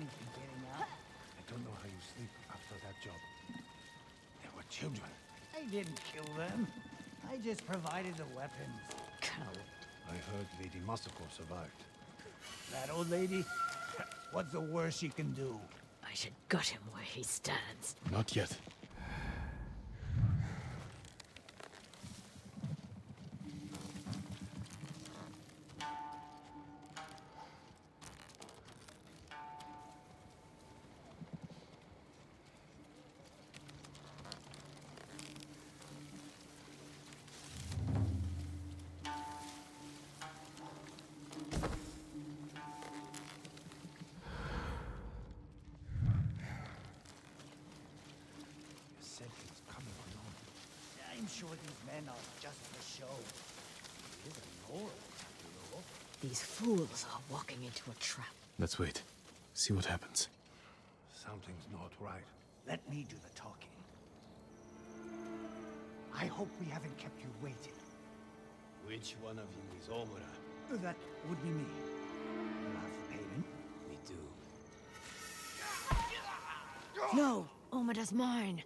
anything getting out? I don't know how you sleep after that job. They were children. I didn't kill them. I just provided the weapons. Cow. I heard Lady Masako survived. That old lady? What's the worst she can do? I should gut him where he stands. Not yet. These fools are walking into a trap. Let's wait. See what happens. Something's not right. Let me do the talking. I hope we haven't kept you waiting. Which one of you is Omura? That would be me. You have the payment? We do. No! Omura's mine!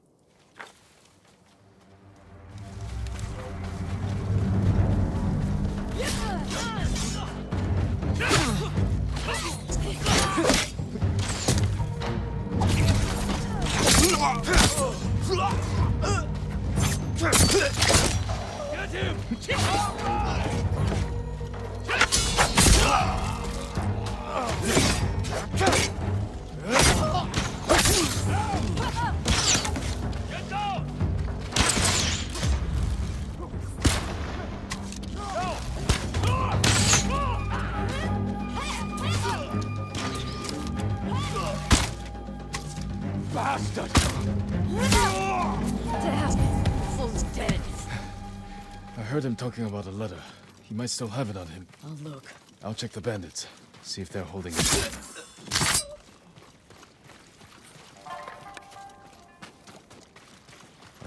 I'm talking about a letter. He might still have it on him. I'll look. I'll check the bandits. See if they're holding it.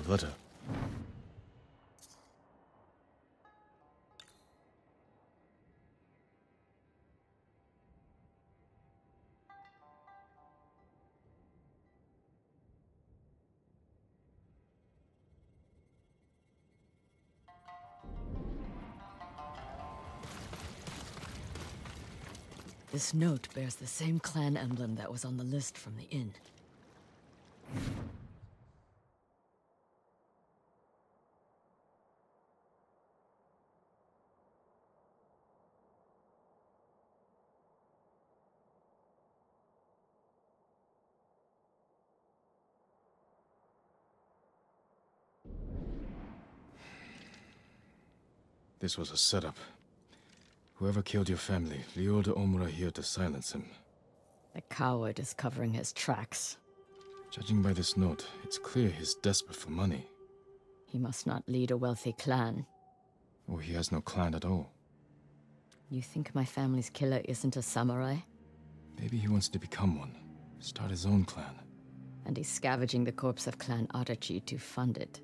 A letter. This note bears the same clan emblem that was on the list from the inn. This was a setup. Whoever killed your family lured Omura here to silence him. The coward is covering his tracks. Judging by this note, it's clear he's desperate for money. He must not lead a wealthy clan. Or he has no clan at all. You think my family's killer isn't a samurai? Maybe he wants to become one. Start his own clan. And he's scavenging the corpse of Clan Adachi to fund it.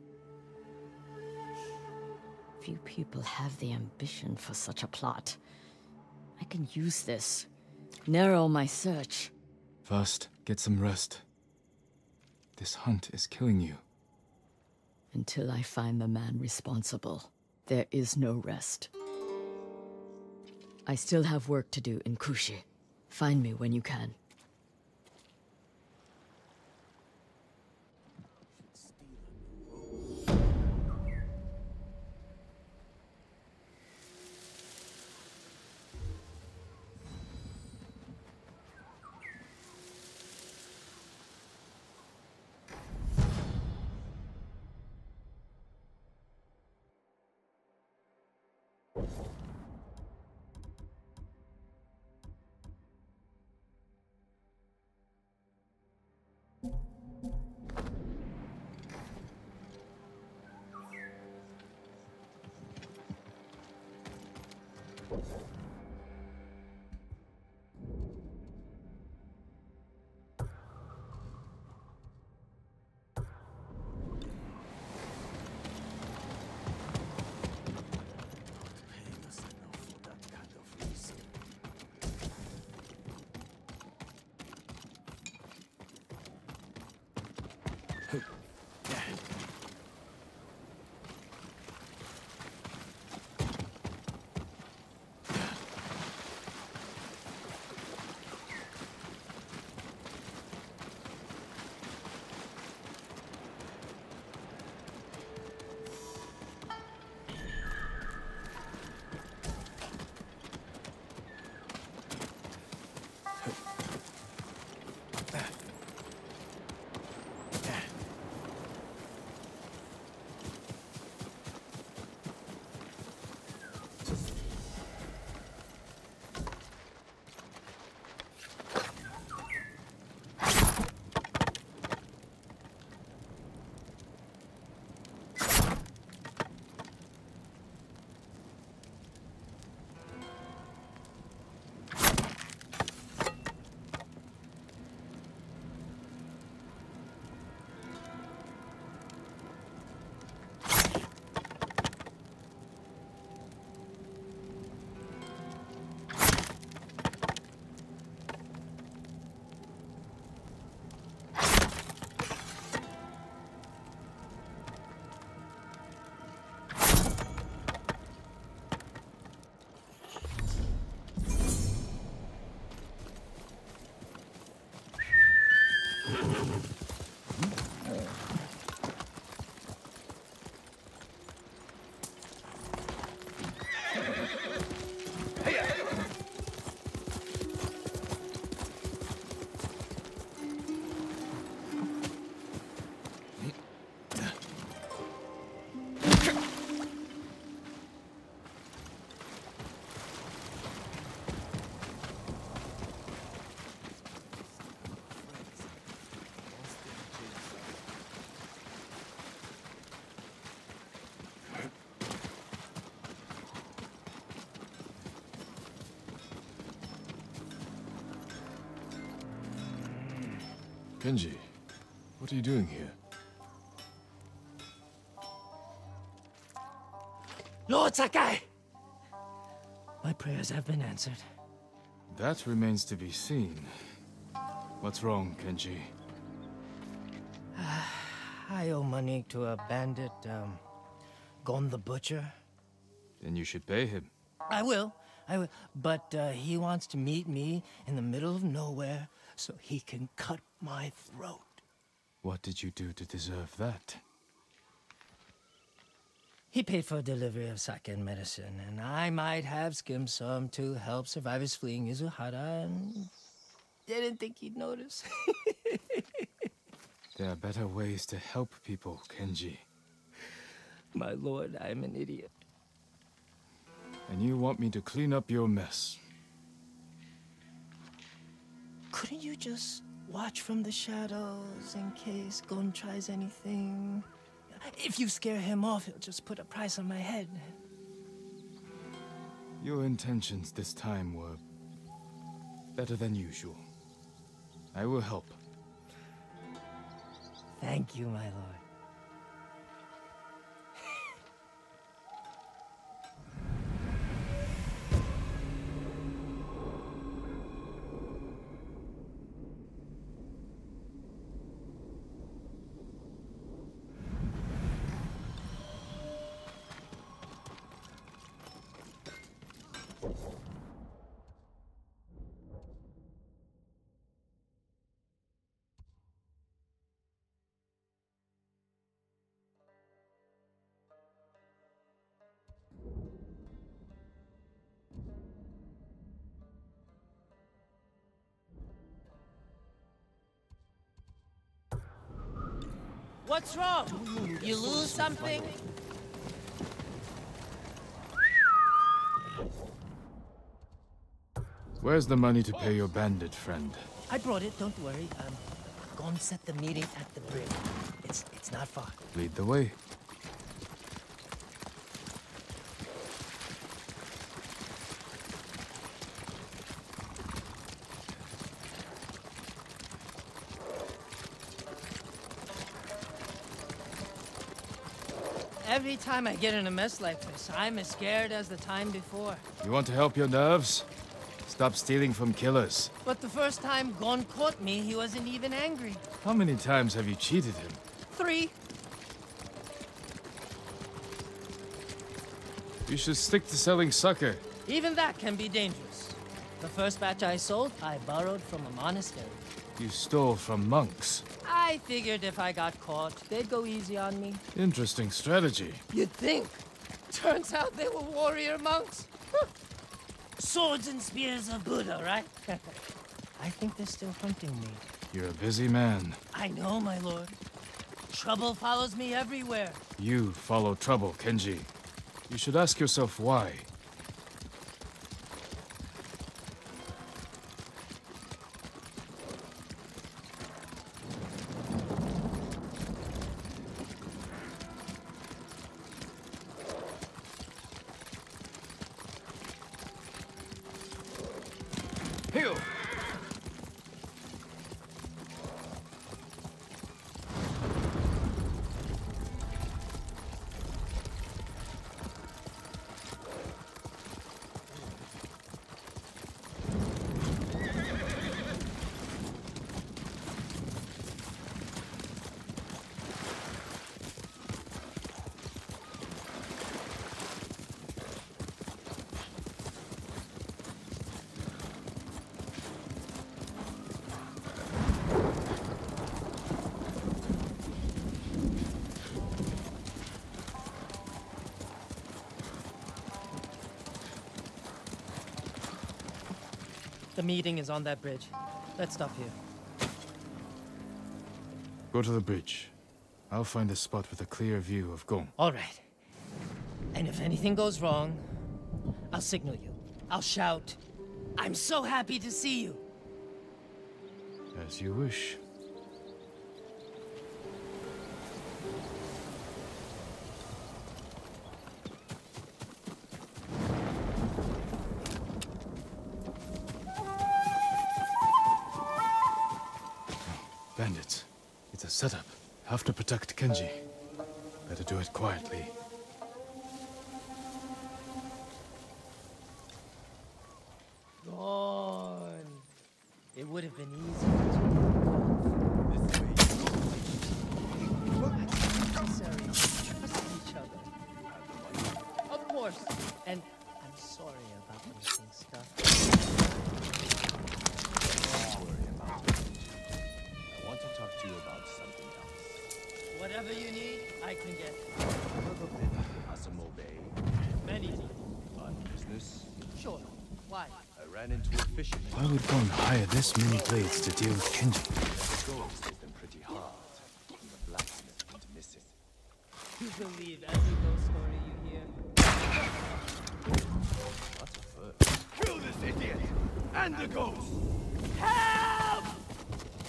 Few people have the ambition for such a plot. I can use this. Narrow my search. First, get some rest. This hunt is killing you. Until I find the man responsible, there is no rest. I still have work to do in Kushi. Find me when you can. Kenji, what are you doing here? Lord Sakai! My prayers have been answered. That remains to be seen. What's wrong, Kenji? I owe money to a bandit, Gon the Butcher. Then you should pay him. I will. But he wants to meet me in the middle of nowhere so he can cut my throat. What did you do to deserve that? He paid for delivery of sake and medicine, and I might have skimmed some to help survivors fleeing Izuhara, and didn't think he'd notice. There are better ways to help people, Kenji. My lord, I'm an idiot. And you want me to clean up your mess? Couldn't you just watch from the shadows in case Gon tries anything? If you scare him off, he'll just put a price on my head. Your intentions this time were better than usual. I will help. Thank you, my lord. What's wrong? You lose something? Where's the money to pay your bandit friend? I brought it, don't worry. Gon set the meeting at the bridge. It's not far. Lead the way. Every time I get in a mess like this, I'm as scared as the time before. You want to help your nerves? Stop stealing from killers. But the first time Gon caught me, he wasn't even angry. How many times have you cheated him? 3. You should stick to selling sake. Even that can be dangerous. The first batch I sold, I borrowed from a monastery. You stole from monks? I figured if I got caught, they'd go easy on me. Interesting strategy. You'd think. Turns out they were warrior monks. Swords and spears of Buddha, right? I think they're still hunting me. You're a busy man. I know, my lord. Trouble follows me everywhere. You follow trouble, Kenji. You should ask yourself why. The meeting is on that bridge. Let's stop here. Go to the bridge. I'll find a spot with a clear view of Gon. All right. And if anything goes wrong, I'll signal you. I'll shout, "I'm so happy to see you." As you wish. Setup. Have to protect Kenji. Better do it quietly. Gone. It would have been easy. This way. Necessary to trust each other. Of course. And I'm sorry about missing stuff. Don't worry about it. I want to talk to you about something. Whatever you need, I can get. Another bit of Asamo Bay. Many need. On business? Sure. Why? I ran into a fisherman. Why would Gon hire this many blades to deal with Kenji? The gold hit them pretty hard. The blacksmith didn't miss it. You believe every ghost story you hear? That's a first. Kill this idiot! And the ghost! Help! Lord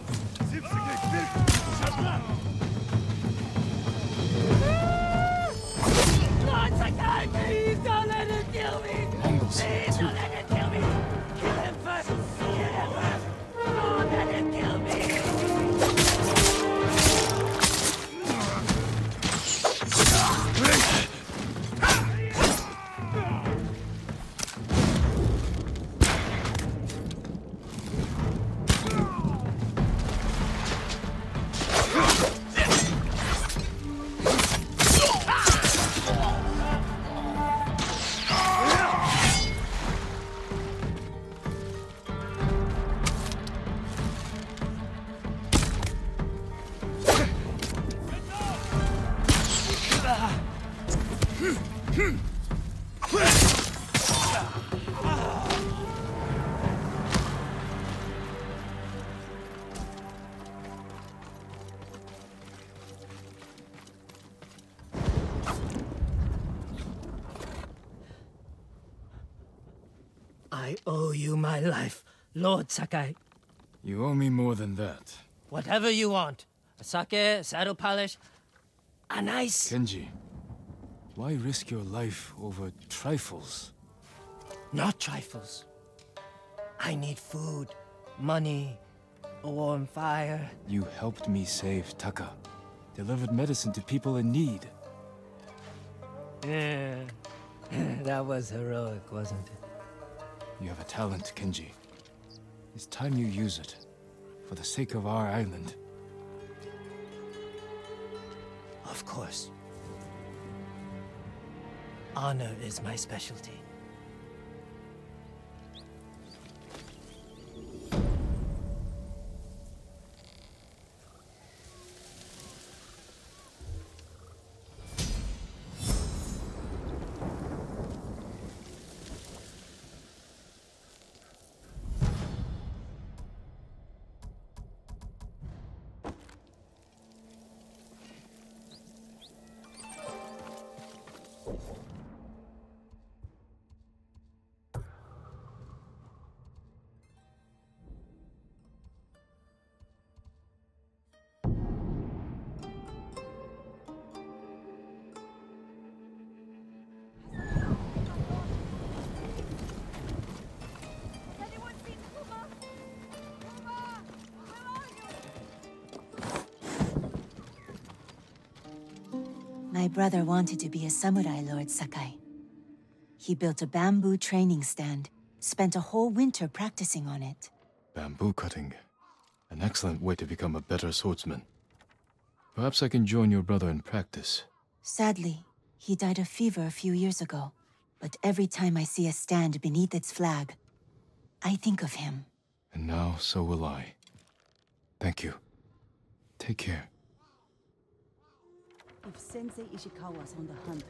Sakai, please don't let him kill me! Please don't let him kill me! Kill him first! Kill him first! Don't let him kill me! I owe you my life, Lord Sakai. You owe me more than that. Whatever you want. A sake, a saddle polish, a nice... Kenji, why risk your life over trifles? Not trifles. I need food, money, a warm fire. You helped me save Taka. Delivered medicine to people in need. Yeah. That was heroic, wasn't it? You have a talent, Kenji. It's time you use it, for the sake of our island. Of course. Honor is my specialty. My brother wanted to be a samurai, Lord Sakai. He built a bamboo training stand, spent a whole winter practicing on it. Bamboo cutting. An excellent way to become a better swordsman. Perhaps I can join your brother in practice. Sadly, he died of fever a few years ago. But every time I see a stand beneath its flag, I think of him. And now, so will I. Thank you. Take care. If Sensei Ishikawa's on the hunt,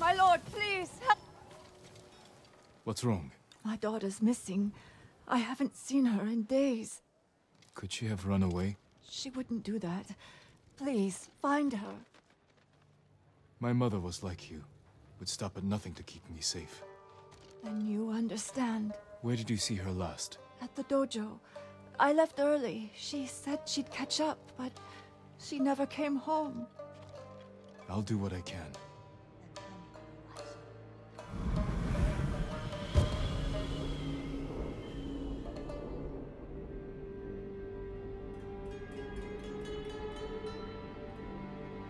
my lord, please help. What's wrong? My daughter's missing. I haven't seen her in days. Could she have run away? She wouldn't do that. Please, find her. My mother was like you. Would stop at nothing to keep me safe. Then you understand. Where did you see her last? At the dojo. I left early. She said she'd catch up, but she never came home. I'll do what I can.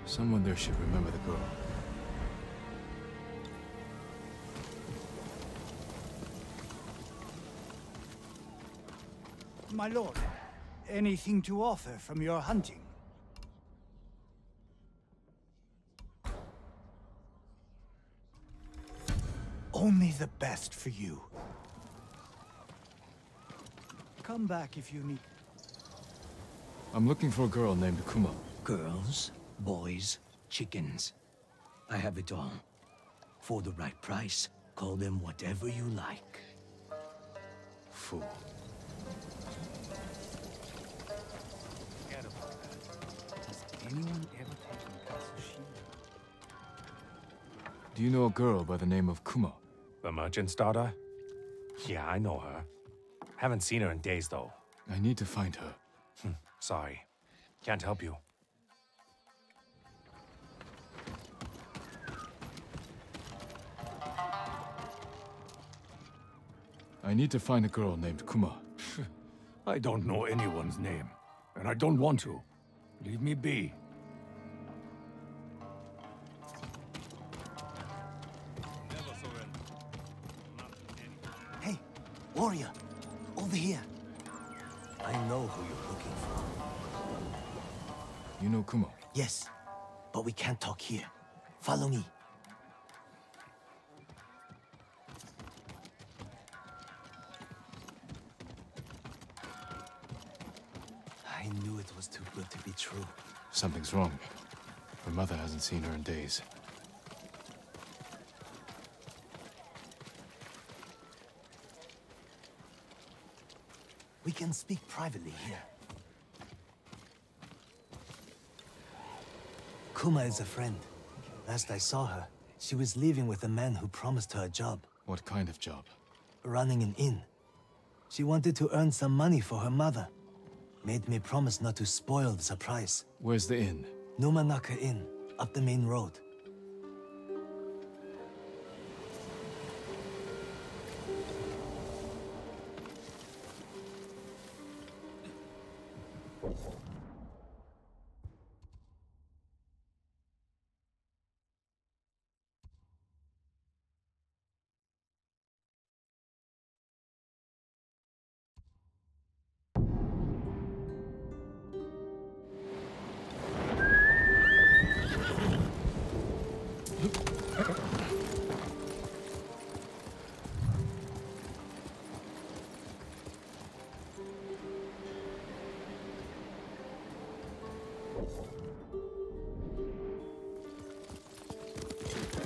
Someone there should remember the girl. My lord, anything to offer from your hunting? Only the best for you. Come back if you need. I'm looking for a girl named Kuma. Girls? Boys, chickens. I have it all. For the right price, call them whatever you like. Fool. Forget about that. Has anyone ever taken Katsushima? Do you know a girl by the name of Kuma? The merchant's daughter? Yeah, I know her. Haven't seen her in days, though. I need to find her. Sorry. Can't help you. I need to find a girl named Kuma. I don't know anyone's name, and I don't want to. Leave me be. Never surrender. Hey, warrior, over here. I know who you're looking for. You know Kuma? Yes, but we can't talk here. Follow me. True. Something's wrong. Her mother hasn't seen her in days. We can speak privately here. Kuma is a friend. Last I saw her, she was leaving with a man who promised her a job. What kind of job? Running an inn. She wanted to earn some money for her mother. Made me promise not to spoil the surprise. Where's the inn? Numanaka Inn, up the main road.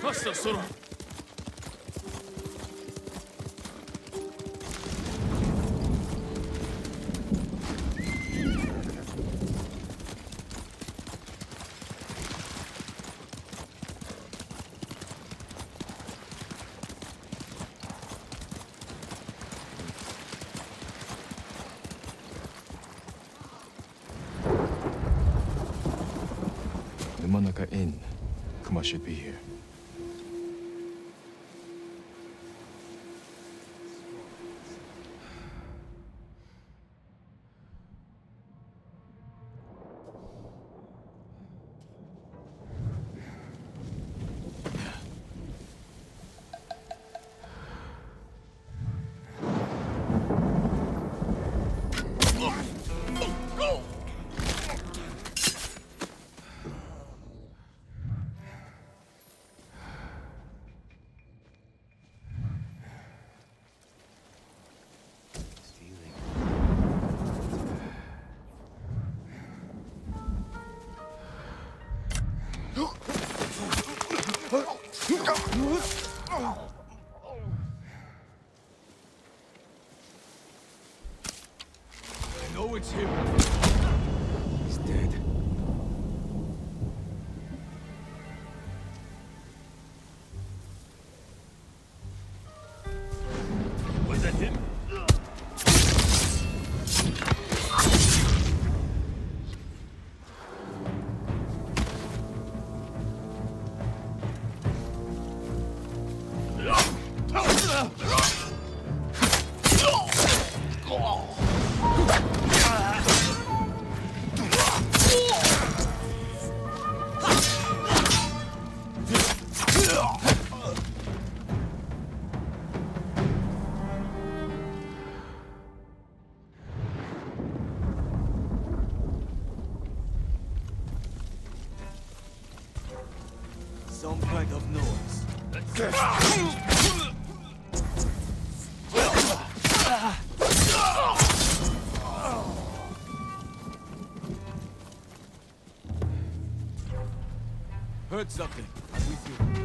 Basta, Sora. Numanaka Inn. Kuma should be here. Heard something. I'm with you.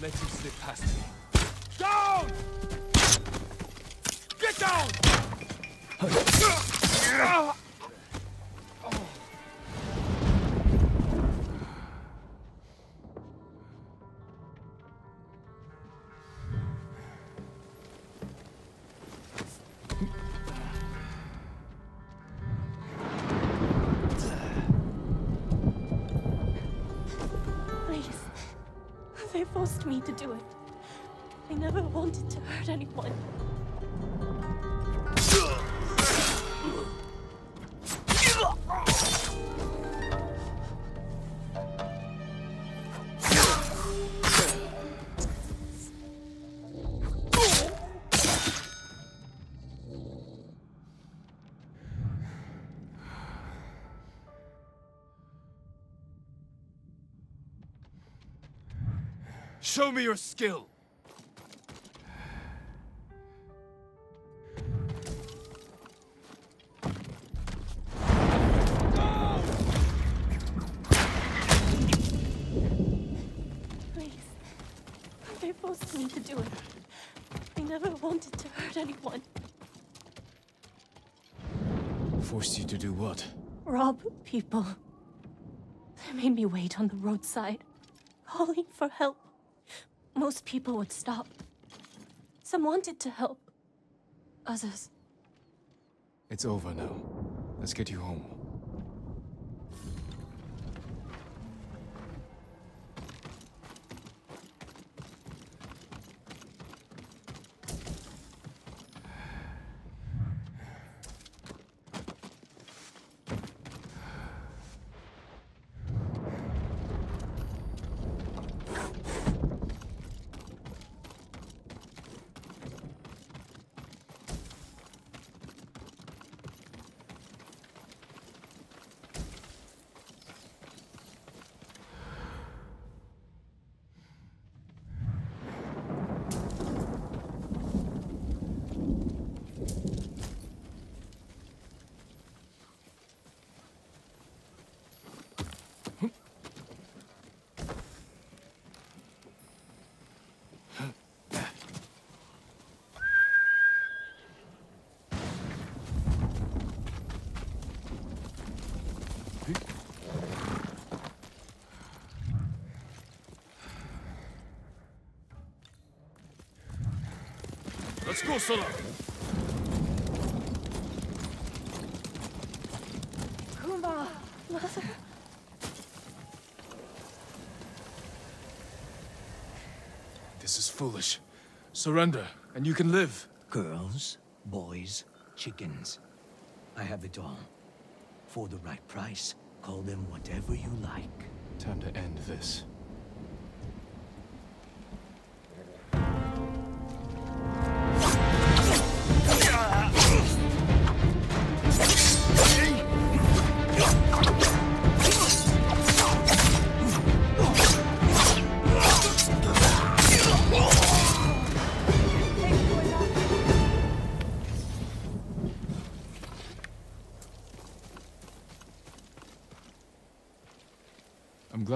Let him slip past me. Down! Get down! Oh. To do it. I never wanted to hurt anyone. Show me your skill! No! forced me to do it. I never wanted to hurt anyone. Forced you to do what? Rob people. They made me wait on the roadside, calling for help. Most people would stop. Some wanted to help. Others. It's over now. Let's get you home. Let's go, Sora! Kuma, mother... This is foolish. Surrender, and you can live. Girls, boys, chickens. I have it all. For the right price, call them whatever you like. Time to end this.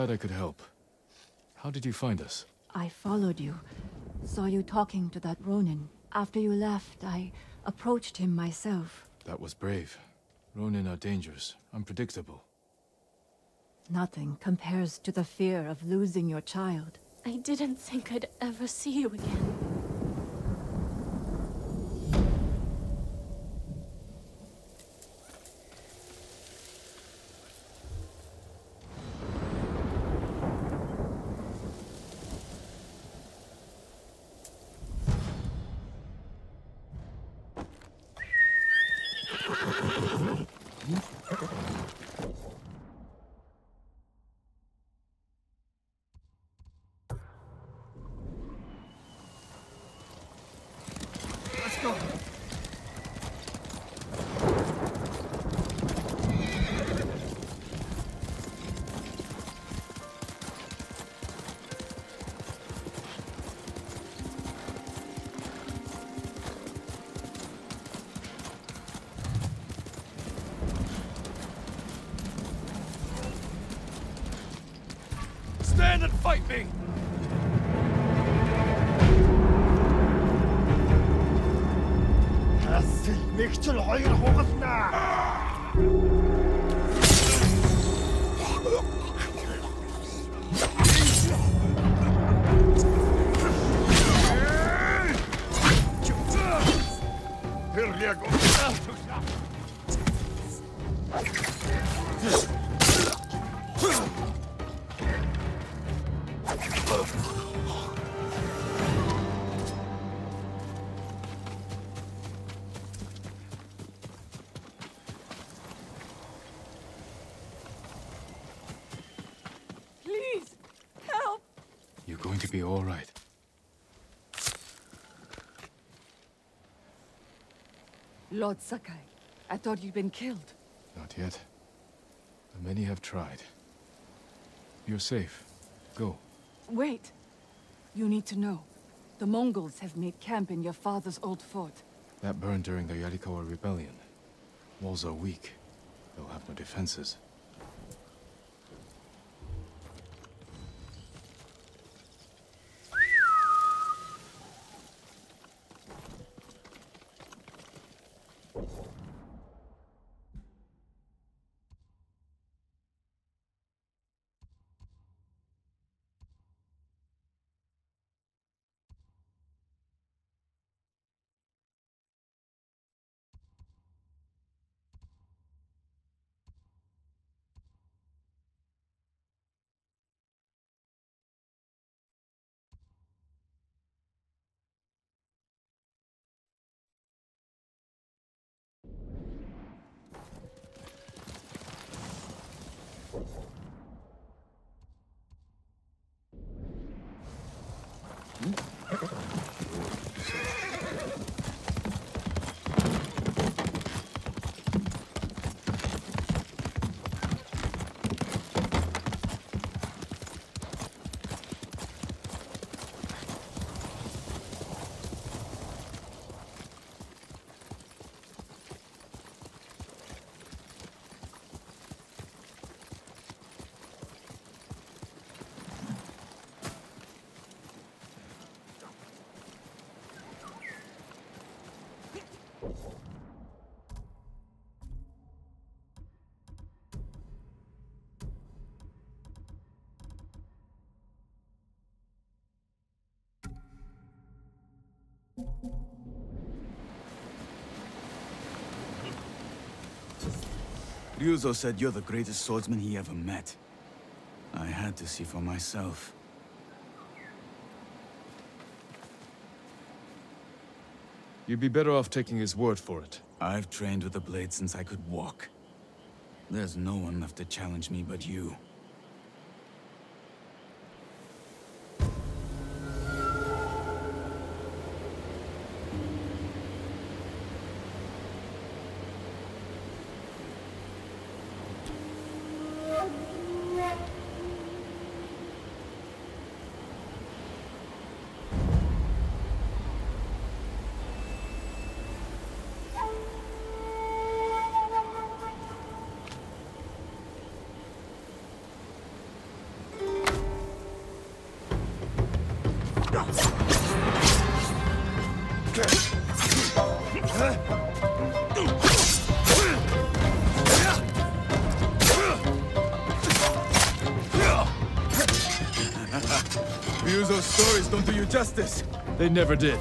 I could help. How did you find us? I followed you. Saw you talking to that Ronin. After you left, I approached him myself. That was brave. Ronin are dangerous, unpredictable. Nothing compares to the fear of losing your child. I didn't think I'd ever see you again. Fight me! All right. Lord Sakai, I thought you'd been killed. Not yet. But many have tried. You're safe. Go. Wait. You need to know. The Mongols have made camp in your father's old fort. That burned during the Yarikawa rebellion. Walls are weak. They'll have no defenses. Ryuzo said you're the greatest swordsman he ever met. I had to see for myself. You'd be better off taking his word for it. I've trained with the blade since I could walk. There's no one left to challenge me but you. Ryuzo's stories don't do you justice. They never did.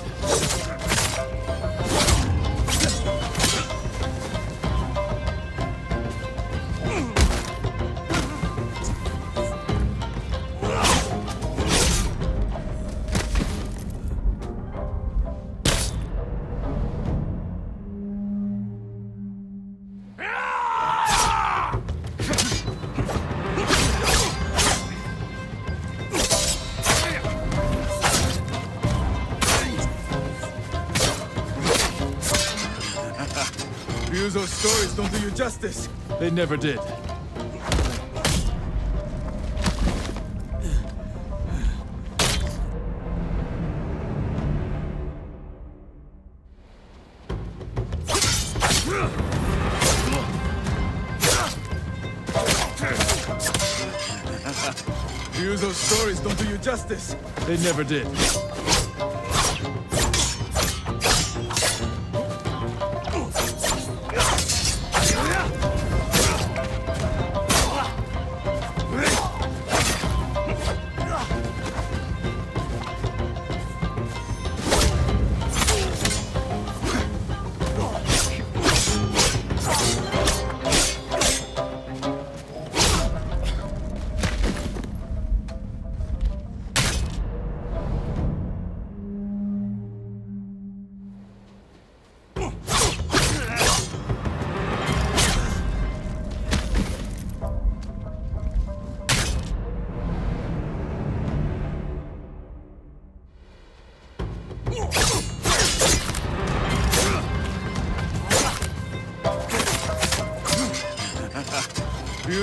Those stories don't do you justice. They never did.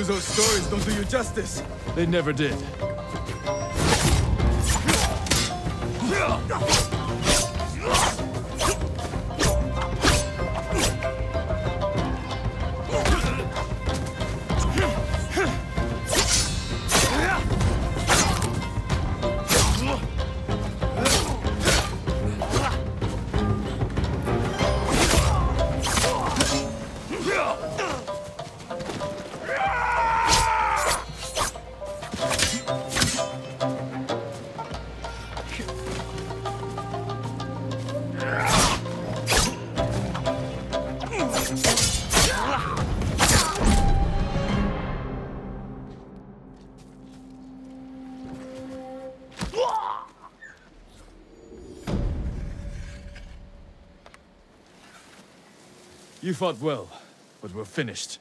Those stories don't do you justice. They never did. Those stories don't do you justice. They never did. You fought well, but we're finished.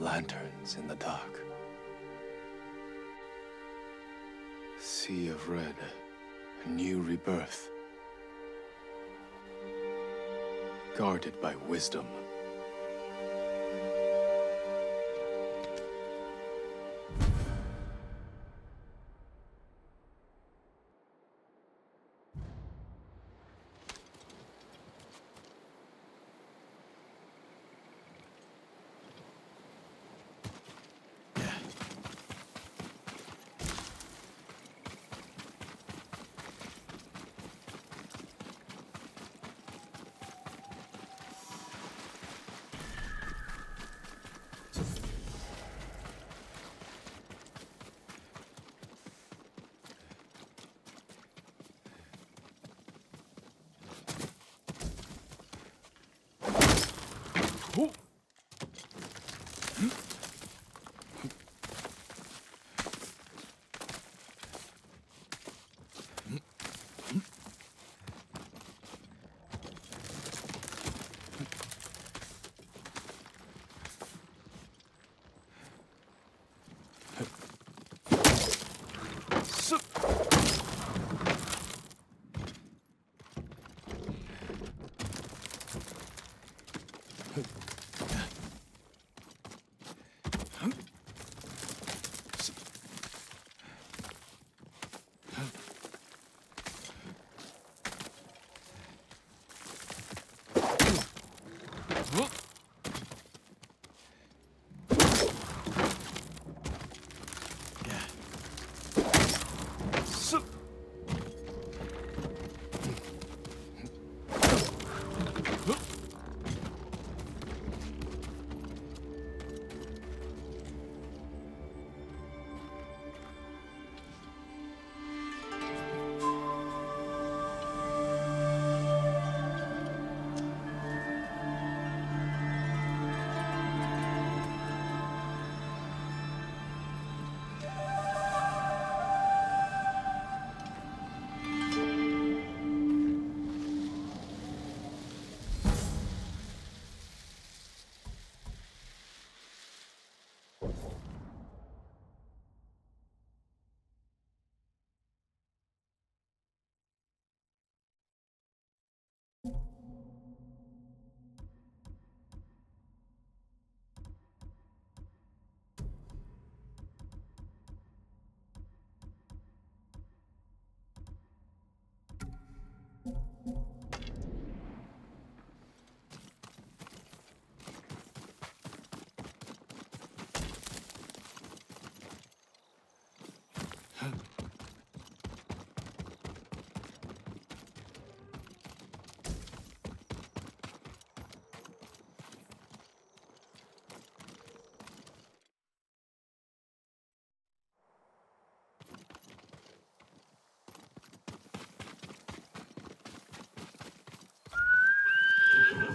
Lanterns in the dark. Sea of red, a new rebirth. Guarded by wisdom.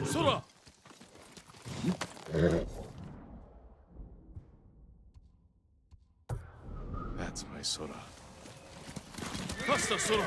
Sora! That's my Sora. Faster, Sora!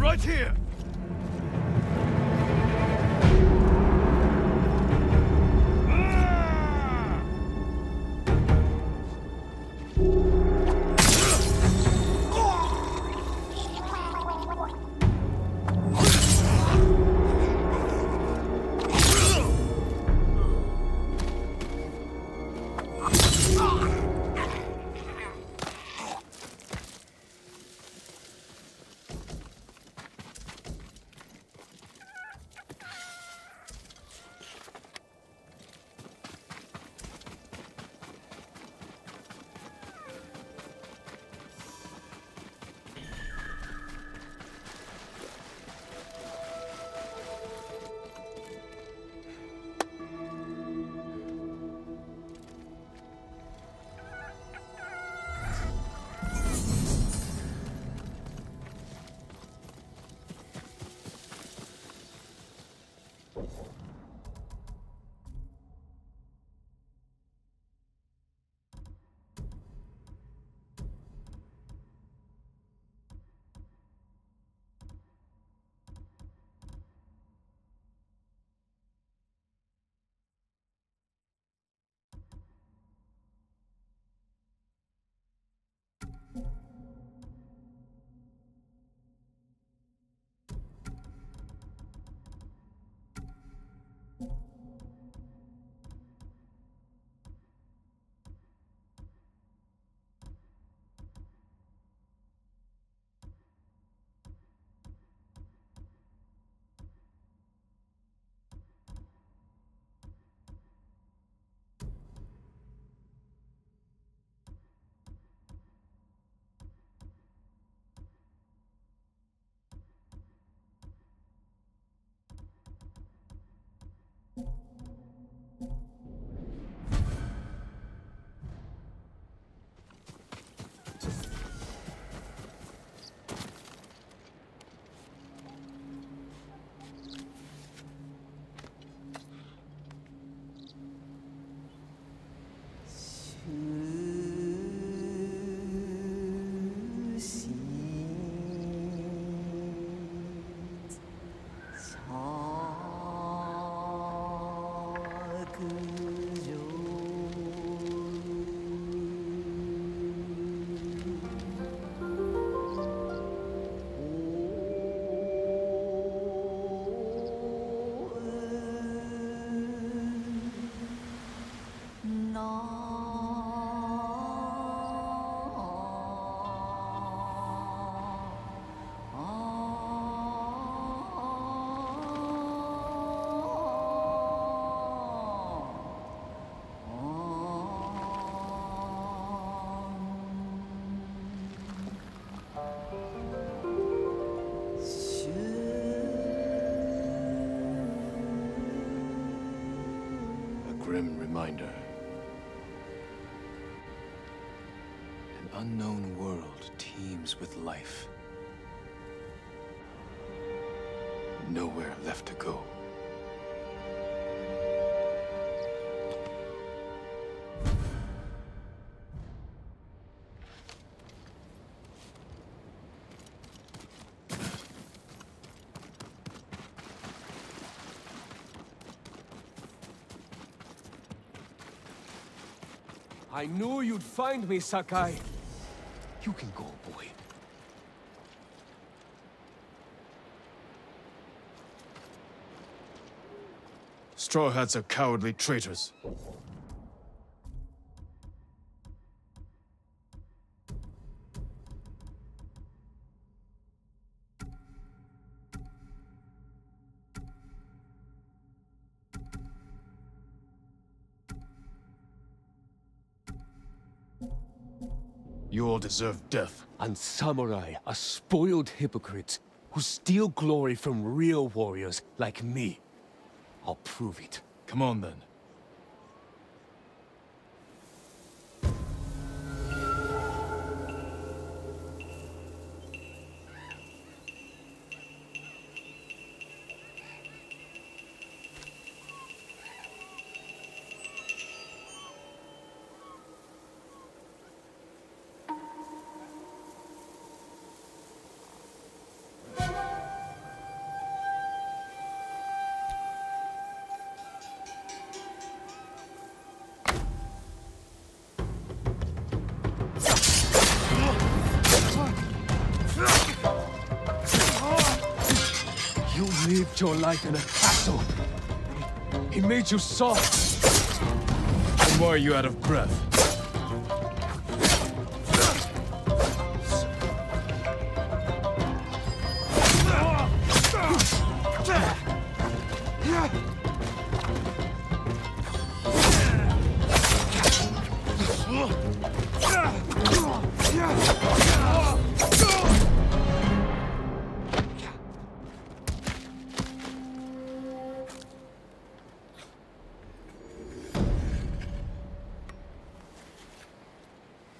I'm right here. Reminder. An unknown world teems with life. Nowhere left to go. I knew you'd find me, Sakai. You can go, boy. Straw Hats are cowardly traitors. You all deserve death. And samurai are spoiled hypocrites who steal glory from real warriors like me. I'll prove it. Come on, then. lived your life in a castle. He made you soft. And why are you out of breath?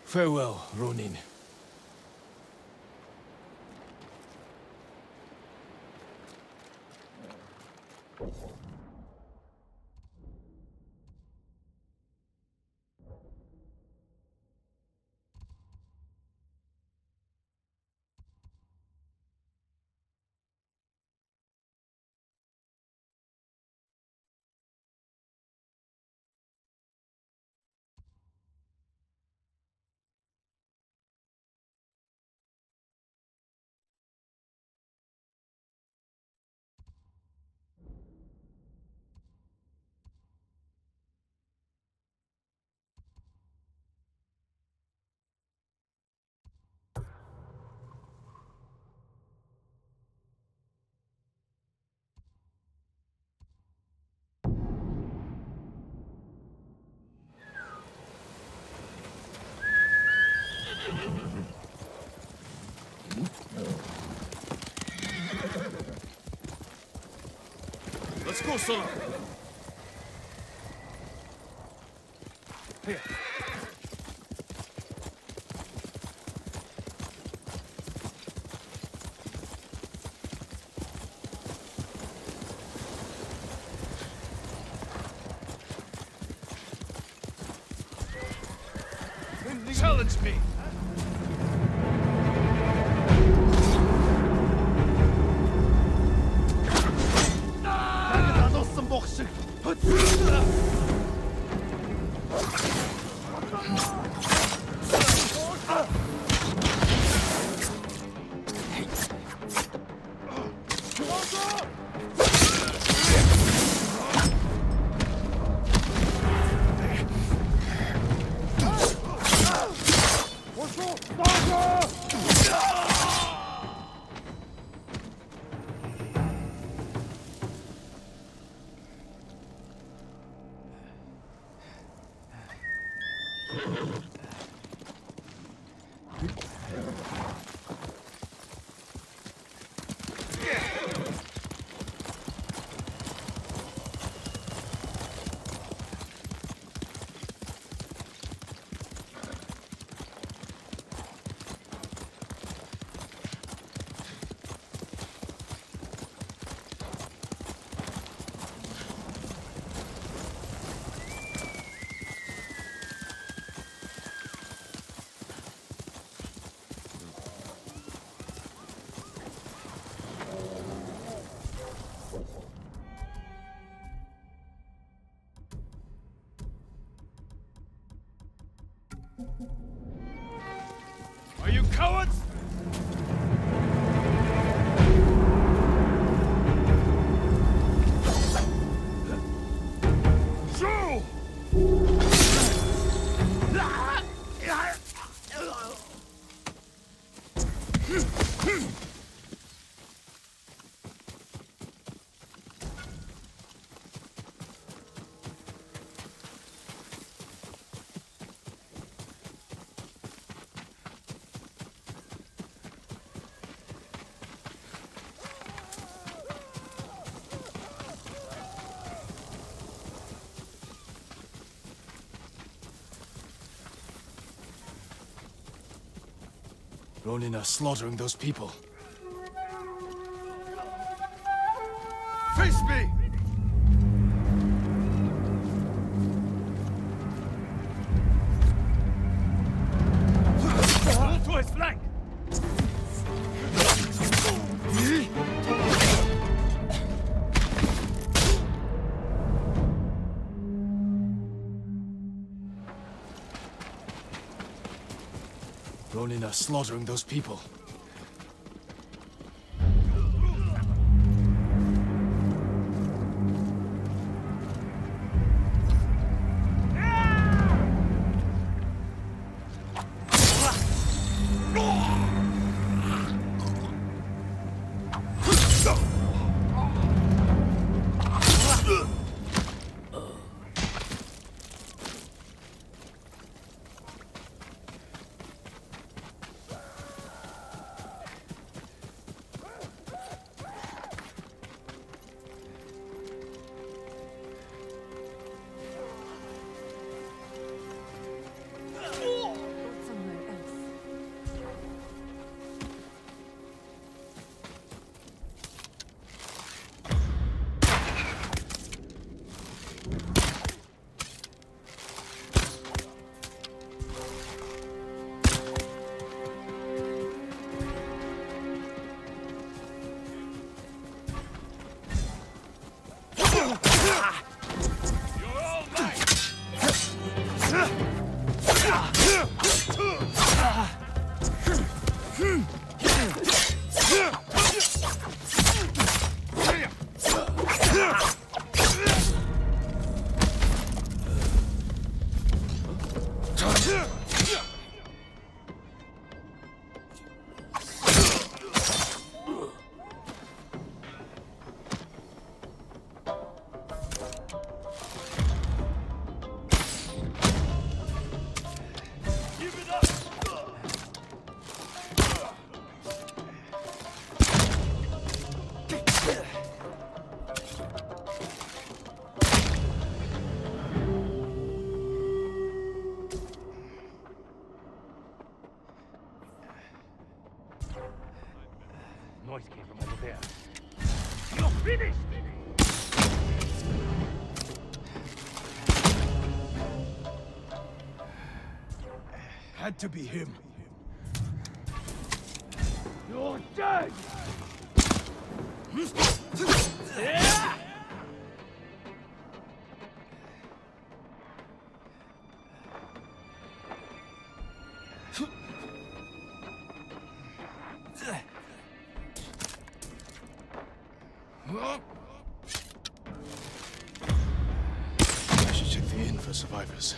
Farewell, Ronin. Let's go, Sora. Here. Challenge me. Ronin are slaughtering those people. Face me! Fall to his flank! Ronin are slaughtering those people. To be him. You're dead! Yeah! I should check the inn for survivors.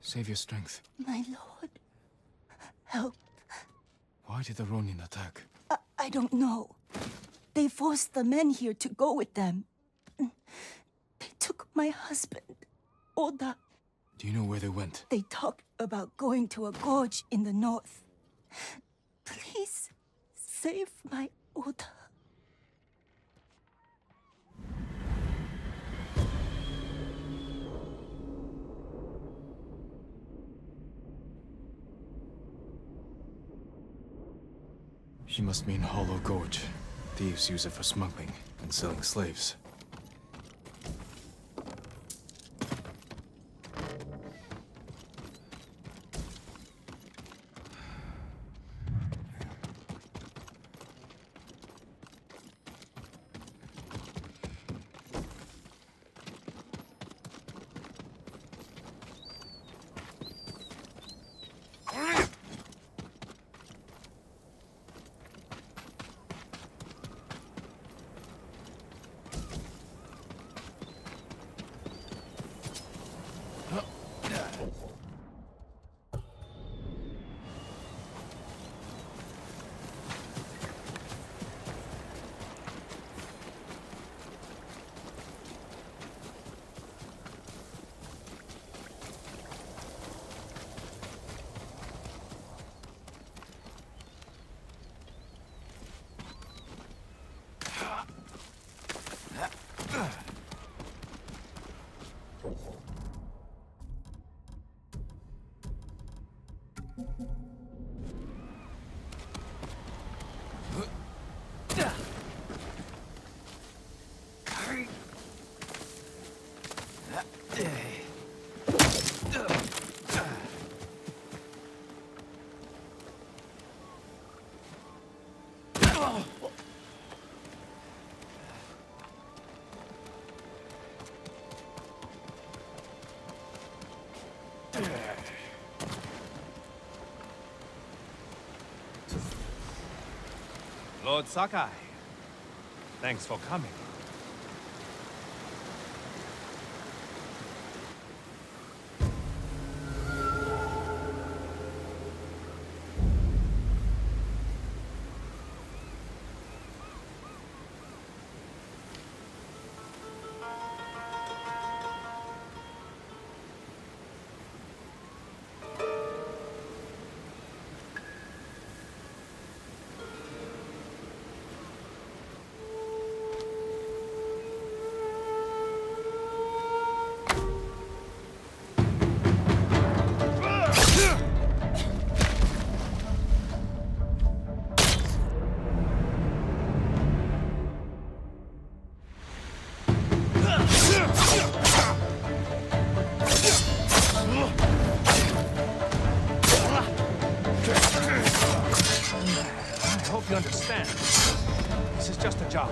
Save your strength. My lord, help. Why did the Ronin attack? I don't know. They forced the men here to go with them. They took my husband, Oda. Do you know where they went? They talked about going to a gorge in the north. Please, save my Oda. She must mean Hollow Gorge. Thieves use it for smuggling and selling slaves. Lord Sakai, thanks for coming. job.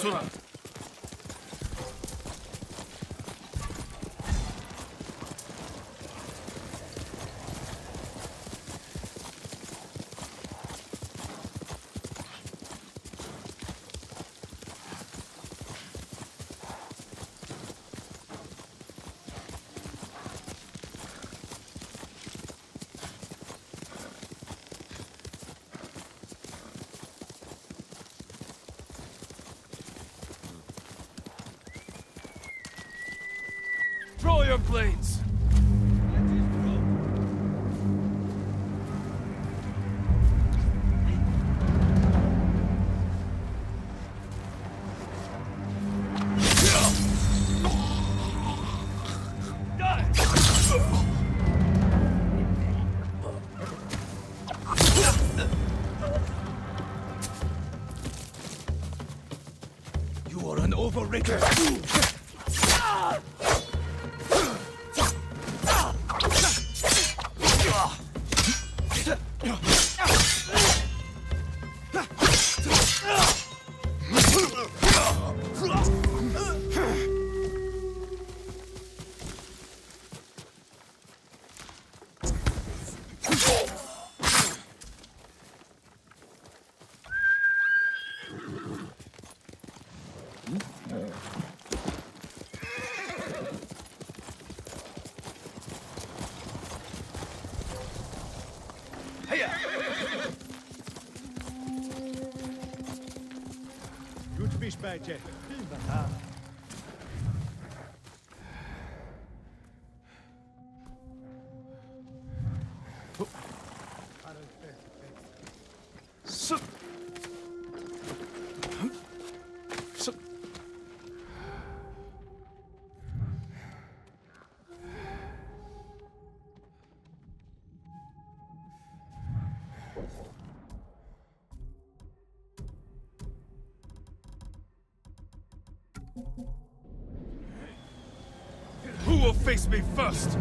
Sora. airplanes. Who will face me first?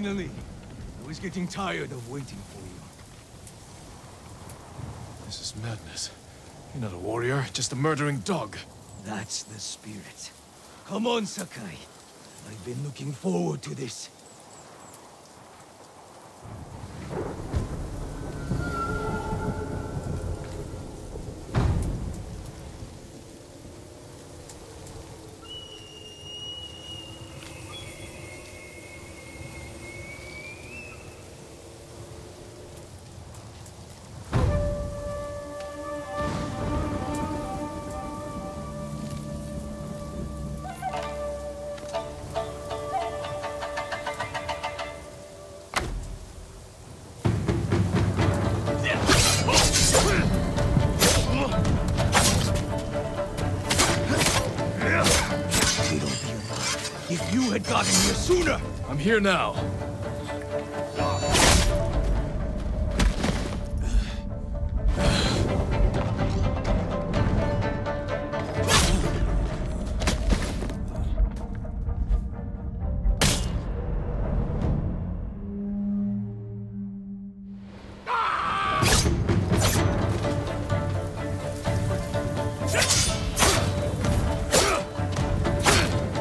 Finally, I was getting tired of waiting for you. This is madness. You're not a warrior, just a murdering dog. That's the spirit. Come on, Sakai. I've been looking forward to this. Sooner! I'm here now. I'm here now. Here now.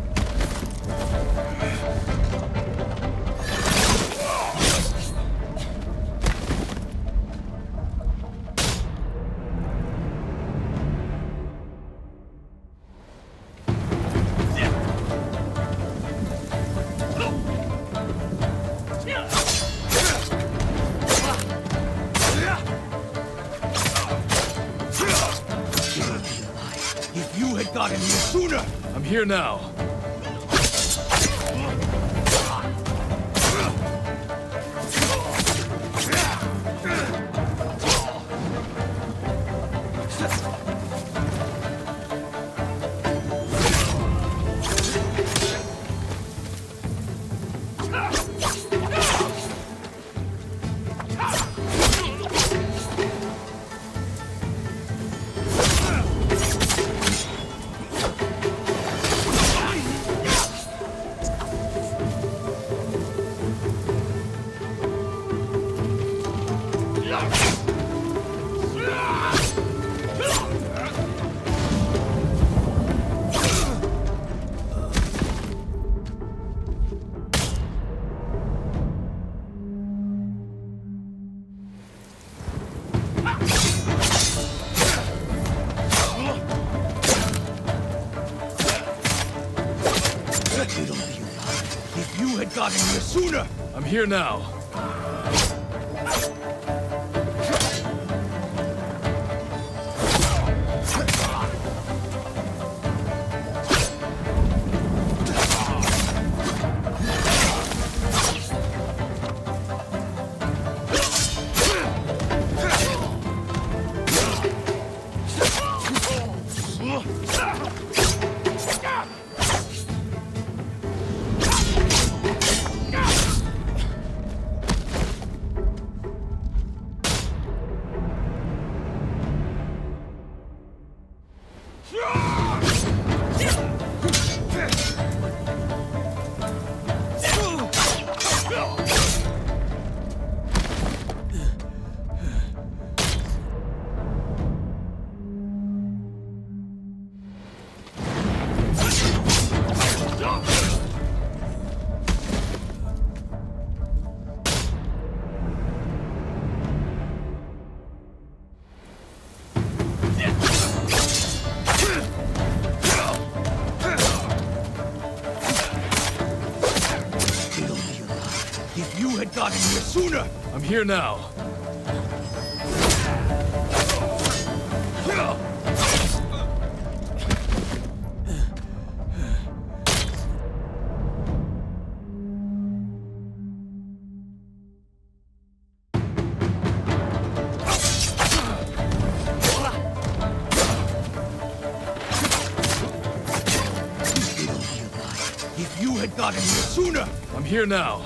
Sooner! I'm here now. Sooner! I'm here now. If you had gotten here sooner! I'm here now.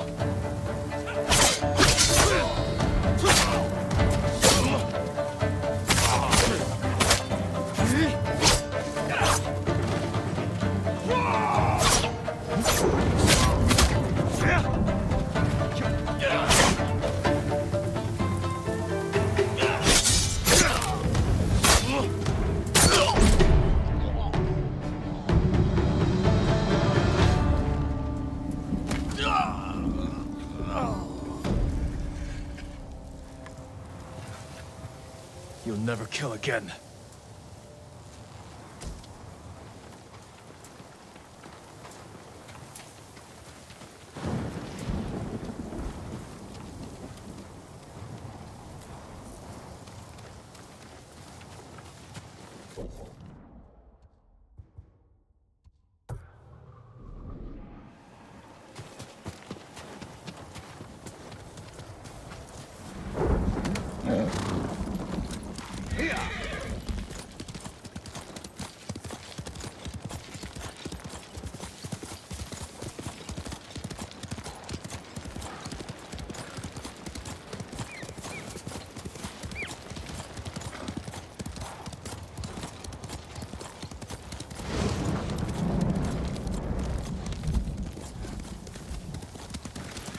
never kill again.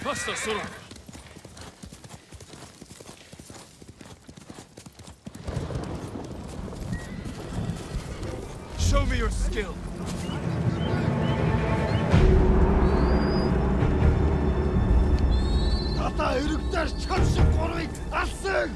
Basta, Sora! Show me your skill! Tata, Uruktash, Chatsha, Koroi, Asug!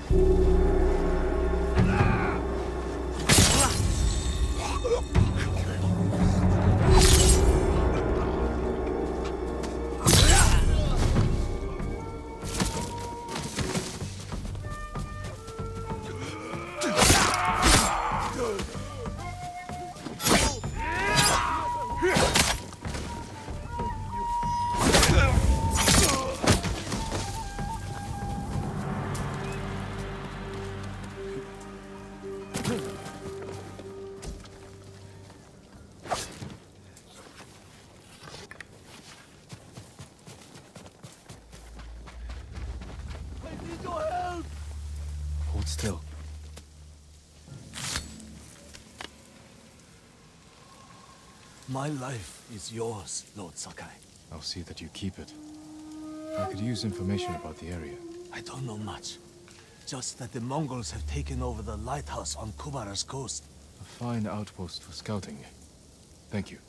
My life is yours, Lord Sakai. I'll see that you keep it. I could use information about the area. I don't know much. Just that the Mongols have taken over the lighthouse on Kubara's coast. A fine outpost for scouting. Thank you.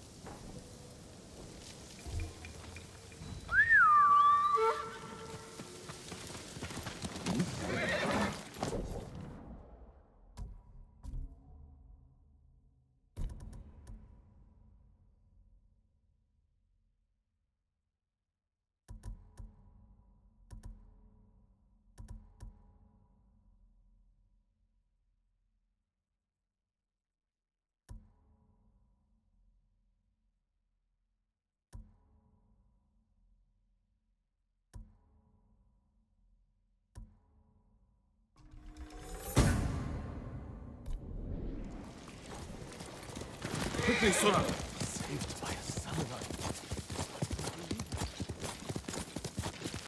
Sora!